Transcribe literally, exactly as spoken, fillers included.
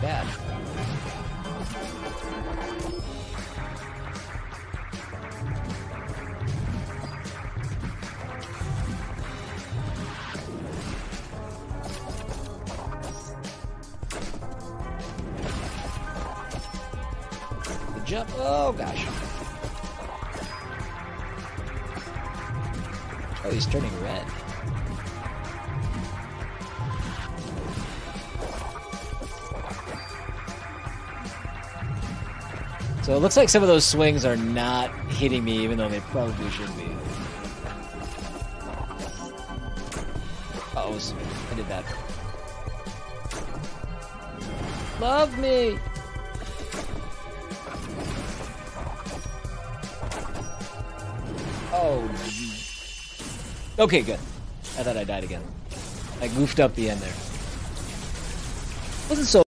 like that. The jump, oh gosh. Oh, he's turning red. So it looks like some of those swings are not hitting me, even though they probably should be. Uh-oh, I did that. Love me! Oh. Okay, good. I thought I died again. I goofed up the end there. Wasn't so